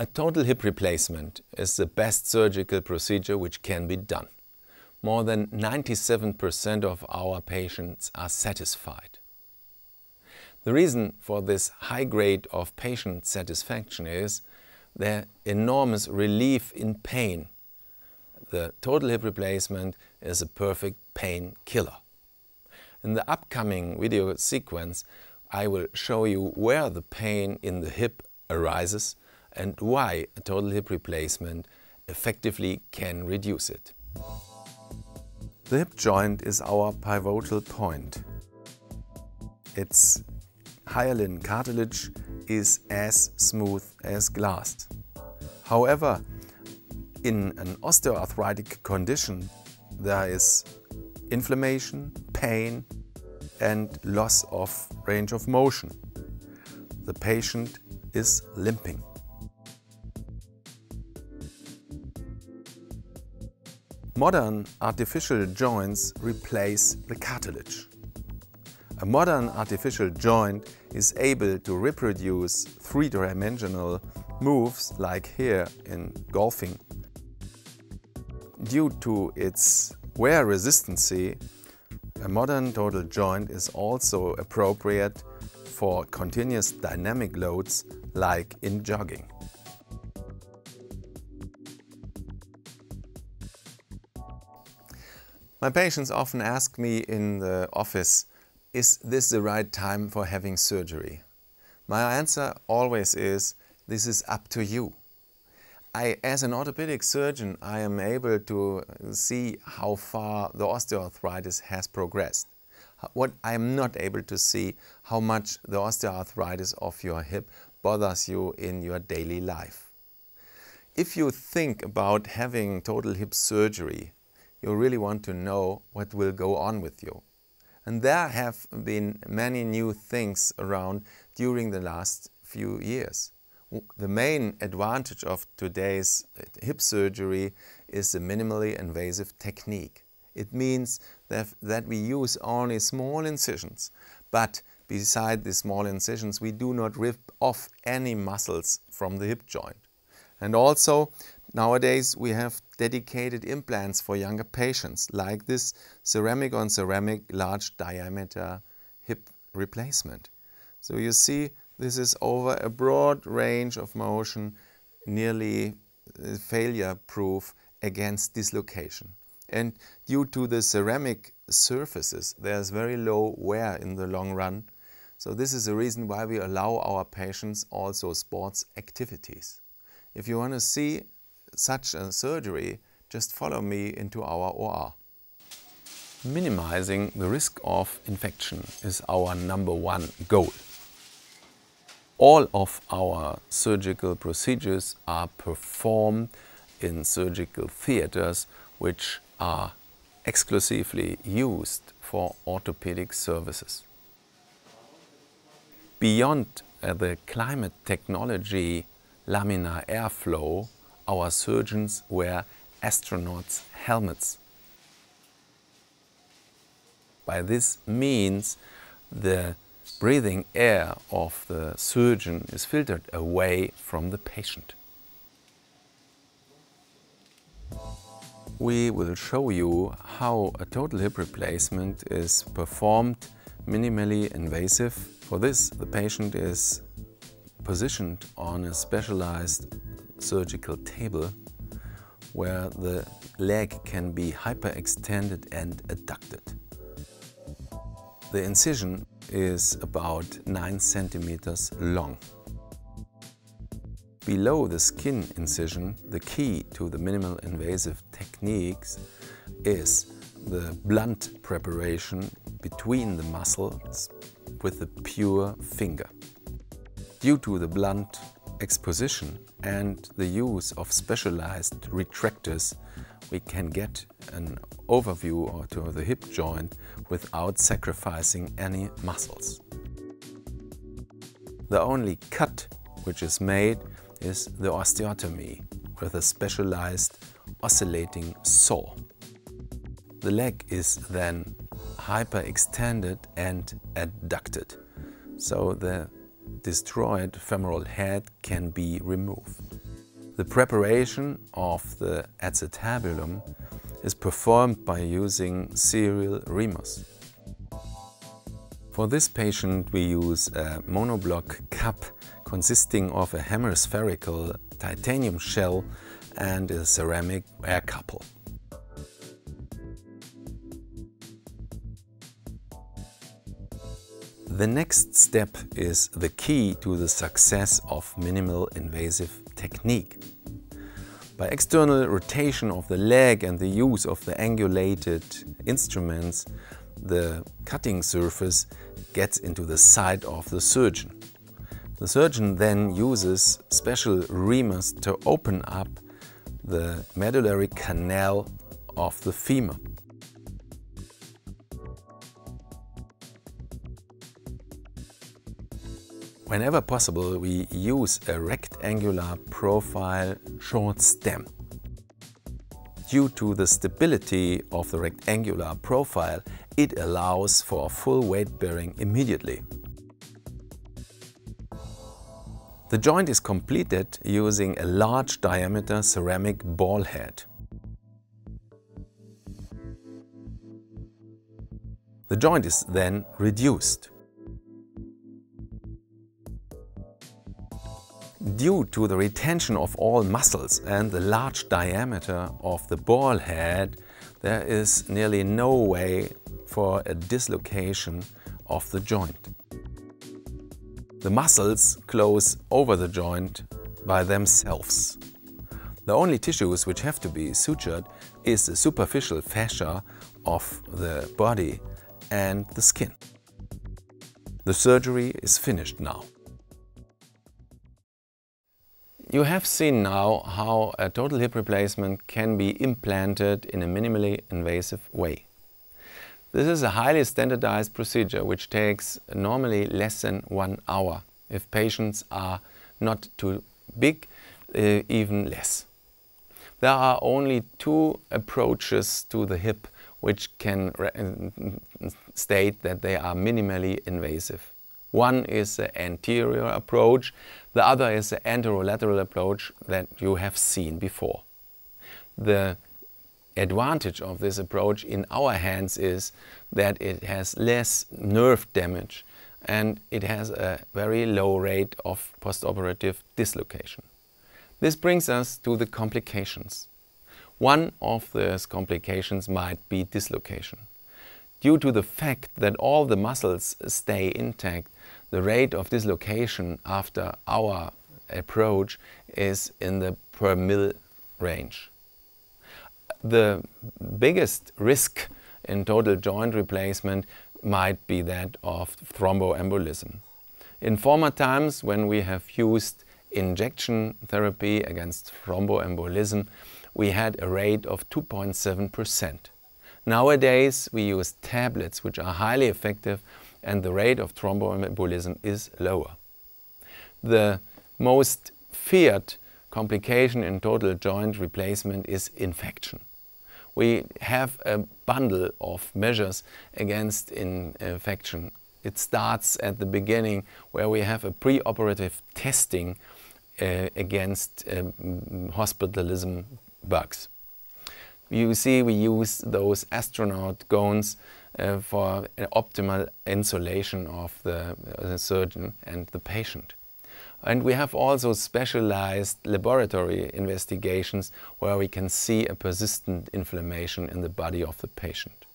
A total hip replacement is the best surgical procedure which can be done. More than 97% of our patients are satisfied. The reason for this high grade of patient satisfaction is their enormous relief in pain. The total hip replacement is a perfect pain killer. In the upcoming video sequence, I will show you where the pain in the hip arises and why a total hip replacement effectively can reduce it. The hip joint is our pivotal point. Its hyaline cartilage is as smooth as glass. However, in an osteoarthritic condition, there is inflammation, pain, and loss of range of motion. The patient is limping. Modern artificial joints replace the cartilage. A modern artificial joint is able to reproduce three-dimensional moves like here in golfing. Due to its wear resistancy, a modern total joint is also appropriate for continuous dynamic loads like in jogging. My patients often ask me in the office, is this the right time for having surgery? My answer always is, this is up to you. As an orthopedic surgeon, I am able to see how far the osteoarthritis has progressed. What I am not able to see, how much the osteoarthritis of your hip bothers you in your daily life. If you think about having total hip surgery, you really want to know what will go on with you. And there have been many new things around during the last few years. The main advantage of today's hip surgery is the minimally invasive technique. It means that we use only small incisions, but beside the small incisions we do not rip off any muscles from the hip joint. And also, nowadays we have dedicated implants for younger patients, like this ceramic on ceramic large diameter hip replacement. So you see, this is over a broad range of motion, nearly failure proof against dislocation. And due to the ceramic surfaces, there's very low wear in the long run. So this is the reason why we allow our patients also sports activities. If you want to see such a surgery, just follow me into our OR. Minimizing the risk of infection is our #1 goal. All of our surgical procedures are performed in surgical theaters which are exclusively used for orthopedic services. Beyond the climate technology laminar airflow, our surgeons wear astronauts' helmets. By this means, the breathing air of the surgeon is filtered away from the patient. We will show you how a total hip replacement is performed minimally invasive. For this, the patient is positioned on a specialized surgical table where the leg can be hyperextended and adducted. The incision is about 9 centimeters long. Below the skin incision, the key to the minimal invasive techniques is the blunt preparation between the muscles with the pure finger. Due to the blunt exposition and the use of specialized retractors, we can get an overview to the hip joint without sacrificing any muscles. The only cut which is made is the osteotomy with a specialized oscillating saw. The leg is then hyperextended and adducted, so the destroyed femoral head can be removed. The preparation of the acetabulum is performed by using cereal remus. For this patient we use a monoblock cup consisting of a hammer spherical titanium shell and a ceramic air couple. The next step is the key to the success of minimal invasive technique. By external rotation of the leg and the use of the angulated instruments, the cutting surface gets into the side of the surgeon. The surgeon then uses special remus to open up the medullary canal of the femur. Whenever possible, we use a rectangular profile short stem. Due to the stability of the rectangular profile, it allows for full weight bearing immediately. The joint is completed using a large diameter ceramic ball head. The joint is then reduced. Due to the retention of all muscles and the large diameter of the ball head, there is nearly no way for a dislocation of the joint. The muscles close over the joint by themselves. The only tissues which have to be sutured is the superficial fascia of the body and the skin. The surgery is finished now. You have seen now how a total hip replacement can be implanted in a minimally invasive way. This is a highly standardized procedure which takes normally less than 1 hour. If patients are not too big, even less. There are only 2 approaches to the hip which can state that they are minimally invasive. One is the anterior approach, the other is the anterolateral approach that you have seen before. The advantage of this approach in our hands is that it has less nerve damage and it has a very low rate of postoperative dislocation. This brings us to the complications. One of those complications might be dislocation. Due to the fact that all the muscles stay intact, the rate of dislocation after our approach is in the per mil range. The biggest risk in total joint replacement might be that of thromboembolism. In former times, when we have used injection therapy against thromboembolism, we had a rate of 2.7%. Nowadays, we use tablets which are highly effective and the rate of thromboembolism is lower. The most feared complication in total joint replacement is infection. We have a bundle of measures against infection. It starts at the beginning where we have a preoperative testing against hospitalism bugs. You see, we use those astronaut cones for an optimal insulation of the surgeon and the patient. And we have also specialized laboratory investigations where we can see a persistent inflammation in the body of the patient.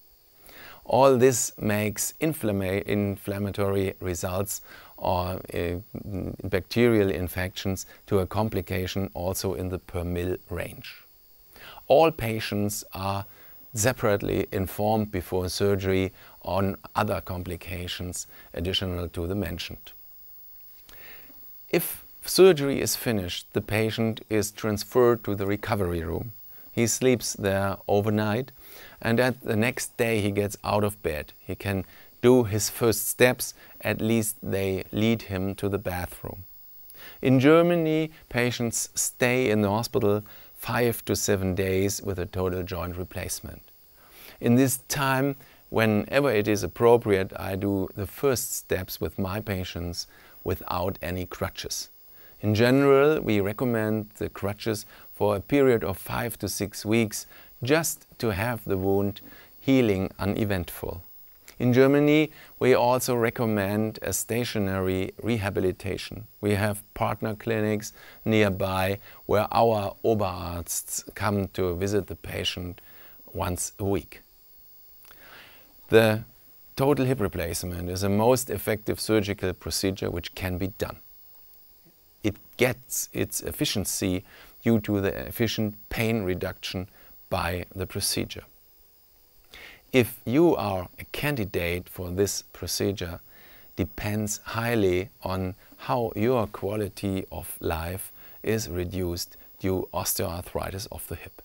All this makes inflammatory results or bacterial infections to a complication also in the per mil range. All patients are separately informed before surgery on other complications additional to the mentioned. If surgery is finished, the patient is transferred to the recovery room. He sleeps there overnight and at the next day he gets out of bed. He can do his first steps, at least they lead him to the bathroom. In Germany, patients stay in the hospital 5 to 7 days with a total joint replacement. In this time, whenever it is appropriate, I do the first steps with my patients without any crutches. In general, we recommend the crutches for a period of 5 to 6 weeks, just to have the wound healing uneventful. In Germany, we also recommend a stationary rehabilitation. We have partner clinics nearby where our Oberarzts come to visit the patient once a week. The total hip replacement is the most effective surgical procedure which can be done. It gets its efficiency due to the efficient pain reduction by the procedure. If you are a candidate for this procedure, depends highly on how your quality of life is reduced due to osteoarthritis of the hip.